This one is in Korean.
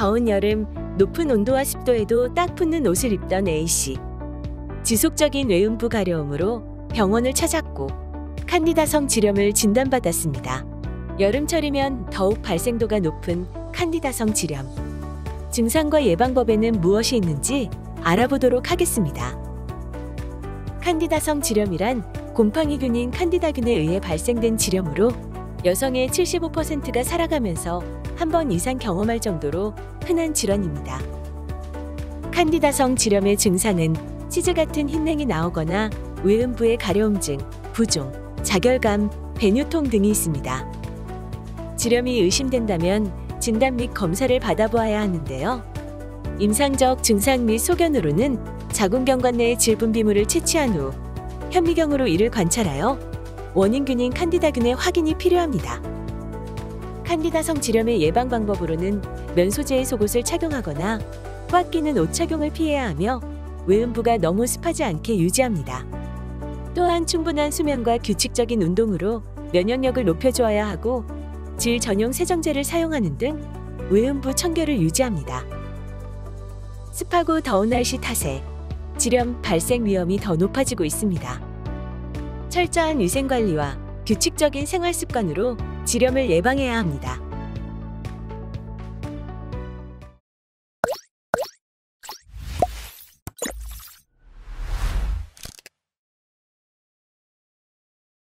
더운 여름, 높은 온도와 습도에도 딱 붙는 옷을 입던 A씨. 지속적인 외음부 가려움으로 병원을 찾았고 칸디다성 질염을 진단받았습니다. 여름철이면 더욱 발생도가 높은 칸디다성 질염. 증상과 예방법에는 무엇이 있는지 알아보도록 하겠습니다. 칸디다성 질염이란 곰팡이균인 칸디다균에 의해 발생된 질염으로 여성의 75%가 살아가면서 한 번 이상 경험할 정도로 흔한 질환입니다. 칸디다성 질염의 증상은 치즈 같은 흰냉이 나오거나 외음부의 가려움증, 부종, 자결감, 배뇨통 등이 있습니다. 질염이 의심된다면 진단 및 검사를 받아보아야 하는데요. 임상적 증상 및 소견으로는 자궁경관 내의 질분비물을 채취한 후 현미경으로 이를 관찰하여 원인균인 칸디다균의 확인이 필요합니다. 칸디다성 질염의 예방 방법으로는 면 소재의 속옷을 착용하거나 꽉 끼는 옷 착용을 피해야 하며 외음부가 너무 습하지 않게 유지합니다. 또한 충분한 수면과 규칙적인 운동으로 면역력을 높여주어야 하고 질 전용 세정제를 사용하는 등 외음부 청결을 유지합니다. 습하고 더운 날씨 탓에 질염 발생 위험이 더 높아지고 있습니다. 철저한 위생관리와 규칙적인 생활습관으로 질염을 예방해야 합니다.